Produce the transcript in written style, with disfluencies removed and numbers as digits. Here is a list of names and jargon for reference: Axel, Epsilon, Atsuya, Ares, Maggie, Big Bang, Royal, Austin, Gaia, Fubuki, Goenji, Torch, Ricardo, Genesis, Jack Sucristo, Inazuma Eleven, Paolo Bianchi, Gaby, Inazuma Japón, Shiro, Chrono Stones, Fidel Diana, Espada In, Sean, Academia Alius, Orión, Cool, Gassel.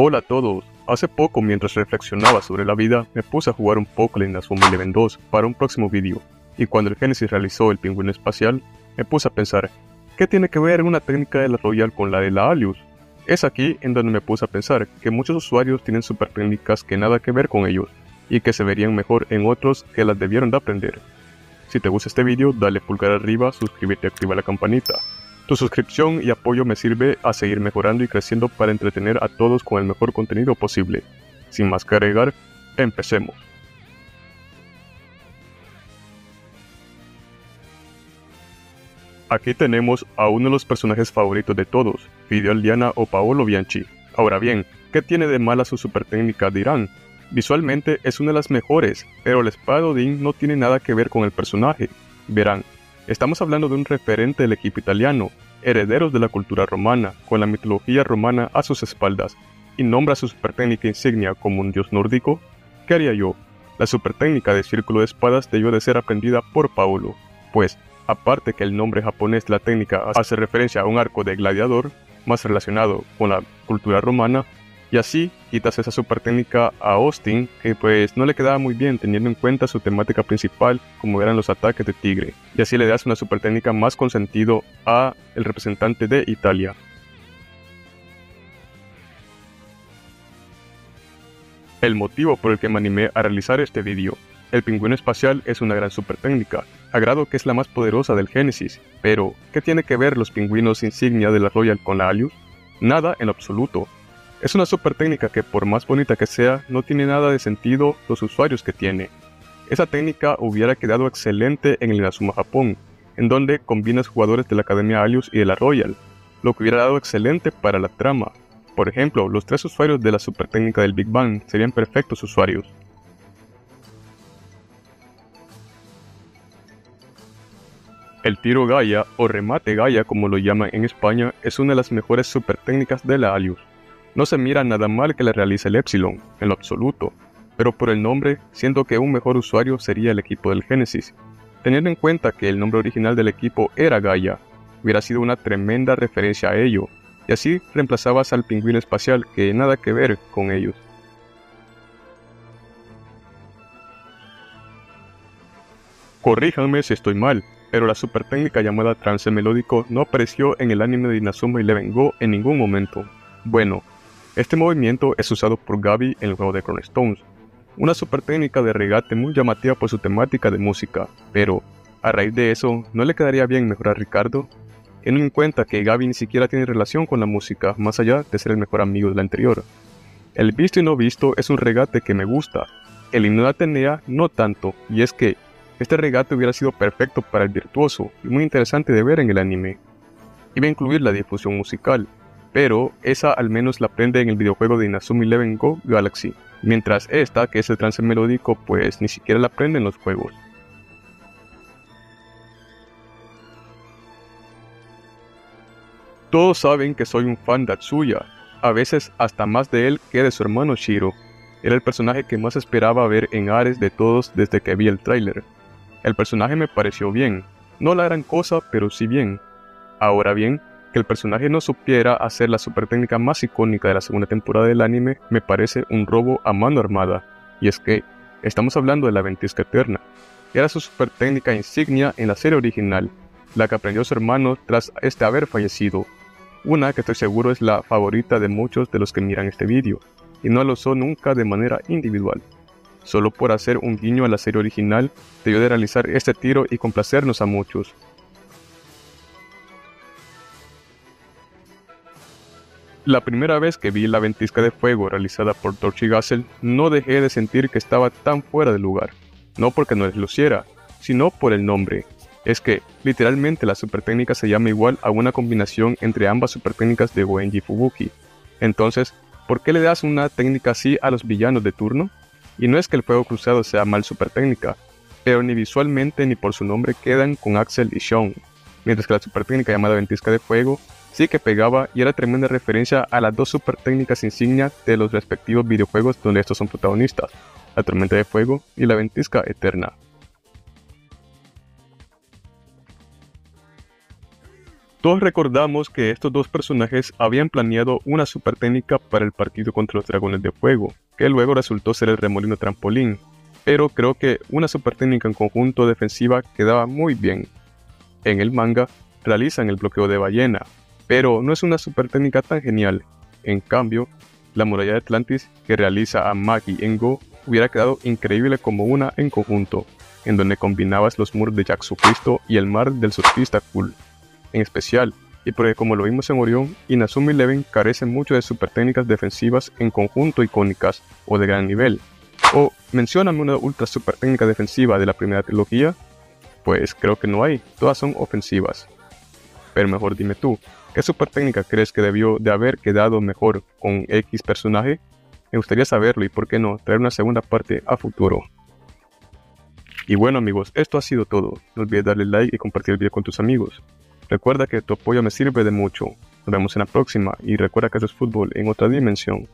Hola a todos. Hace poco, mientras reflexionaba sobre la vida, me puse a jugar un poco la Inazuma Eleven 2 para un próximo vídeo, y cuando el Genesis realizó el pingüino espacial, me puse a pensar, ¿qué tiene que ver una técnica de la Royal con la de la Alius? Es aquí en donde me puse a pensar que muchos usuarios tienen super técnicas que nada que ver con ellos, y que se verían mejor en otros que las debieron de aprender. Si te gusta este vídeo, dale pulgar arriba, suscríbete y activa la campanita. Tu suscripción y apoyo me sirve a seguir mejorando y creciendo para entretener a todos con el mejor contenido posible. Sin más que agregar, empecemos. Aquí tenemos a uno de los personajes favoritos de todos, Fidel Diana o Paolo Bianchi. Ahora bien, ¿qué tiene de mala su super técnica, dirán? Visualmente es una de las mejores, pero la espada In no tiene nada que ver con el personaje. Verán. Estamos hablando de un referente del equipo italiano, herederos de la cultura romana, con la mitología romana a sus espaldas, y nombra su supertécnica insignia como un dios nórdico. ¿Qué haría yo? La supertécnica de círculo de espadas debió de ser aprendida por Paolo, pues, aparte que el nombre japonés de la técnica hace referencia a un arco de gladiador, más relacionado con la cultura romana, y así quitas esa supertécnica a Austin, que pues no le quedaba muy bien teniendo en cuenta su temática principal como eran los ataques de tigre, y así le das una supertécnica más con sentido a el representante de Italia. El motivo por el que me animé a realizar este vídeo: el pingüino espacial es una gran supertécnica, a grado que es la más poderosa del Génesis, pero ¿qué tiene que ver los pingüinos insignia de la Royal con la Alius? Nada en absoluto. Es una super técnica que, por más bonita que sea, no tiene nada de sentido los usuarios que tiene. Esa técnica hubiera quedado excelente en el Inazuma Japón, en donde combinas jugadores de la Academia Alius y de la Royal, lo que hubiera dado excelente para la trama. Por ejemplo, los tres usuarios de la super técnica del Big Bang serían perfectos usuarios. El tiro Gaia o remate Gaia, como lo llaman en España, es una de las mejores super técnicas de la Alius. No se mira nada mal que la realice el Epsilon, en lo absoluto, pero por el nombre, siento que un mejor usuario sería el equipo del Génesis. Teniendo en cuenta que el nombre original del equipo era Gaia, hubiera sido una tremenda referencia a ello, y así reemplazabas al pingüino espacial que nada que ver con ellos. Corríjanme si estoy mal, pero la super técnica llamada trance melódico no apareció en el anime de Inazuma Eleven Go en ningún momento. Bueno, este movimiento es usado por Gaby en el juego de Chrono Stones, una super técnica de regate muy llamativa por su temática de música, pero a raíz de eso, ¿no le quedaría bien mejorar a Ricardo? Teniendo en cuenta que Gaby ni siquiera tiene relación con la música, más allá de ser el mejor amigo de la anterior. El visto y no visto es un regate que me gusta, el himno de Atenea no tanto, y es que este regate hubiera sido perfecto para el virtuoso y muy interesante de ver en el anime. Iba a incluir la difusión musical, pero esa al menos la aprende en el videojuego de Inazuma Eleven Go Galaxy, mientras esta, que es el trance melódico, pues ni siquiera la aprende en los juegos. Todos saben que soy un fan de Atsuya, a veces hasta más de él que de su hermano Shiro. Era el personaje que más esperaba ver en Ares de todos desde que vi el tráiler. El personaje me pareció bien, no la gran cosa, pero sí bien. Ahora bien, que el personaje no supiera hacer la super técnica más icónica de la segunda temporada del anime me parece un robo a mano armada, y es que estamos hablando de la ventisca eterna, que era su super técnica insignia en la serie original, la que aprendió su hermano tras este haber fallecido, una que estoy seguro es la favorita de muchos de los que miran este vídeo, y no lo usó nunca de manera individual. Solo por hacer un guiño a la serie original, debió de realizar este tiro y complacernos a muchos. La primera vez que vi la ventisca de fuego realizada por Torch y Gassel, no dejé de sentir que estaba tan fuera de lugar, no porque no les luciera, sino por el nombre. Es que, literalmente la supertécnica se llama igual a una combinación entre ambas supertécnicas de Goenji y Fubuki. Entonces, ¿por qué le das una técnica así a los villanos de turno? Y no es que el fuego cruzado sea mal supertécnica, pero ni visualmente ni por su nombre quedan con Axel y Sean, mientras que la supertécnica llamada ventisca de fuego sí que pegaba y era tremenda referencia a las dos super técnicas insignia de los respectivos videojuegos donde estos son protagonistas, la tormenta de fuego y la ventisca eterna. Todos recordamos que estos dos personajes habían planeado una super técnica para el partido contra los dragones de fuego, que luego resultó ser el remolino trampolín, pero creo que una super técnica en conjunto defensiva quedaba muy bien. En el manga realizan el bloqueo de ballena, pero no es una super técnica tan genial. En cambio, la muralla de Atlantis que realiza a Maggie en Go hubiera quedado increíble como una en conjunto, en donde combinabas los muros de Jack Sucristo y el mar del surfista Cool. En especial, y porque como lo vimos en Orión, Inazuma Eleven carece mucho de super técnicas defensivas en conjunto icónicas o de gran nivel. O, mencióname una ultra super técnica defensiva de la primera trilogía, pues creo que no hay, todas son ofensivas. Pero mejor dime tú, ¿qué super técnica crees que debió de haber quedado mejor con X personaje? Me gustaría saberlo y por qué no, traer una segunda parte a futuro. Y bueno amigos, esto ha sido todo, no olvides darle like y compartir el video con tus amigos. Recuerda que tu apoyo me sirve de mucho. Nos vemos en la próxima y recuerda que eso es fútbol en otra dimensión.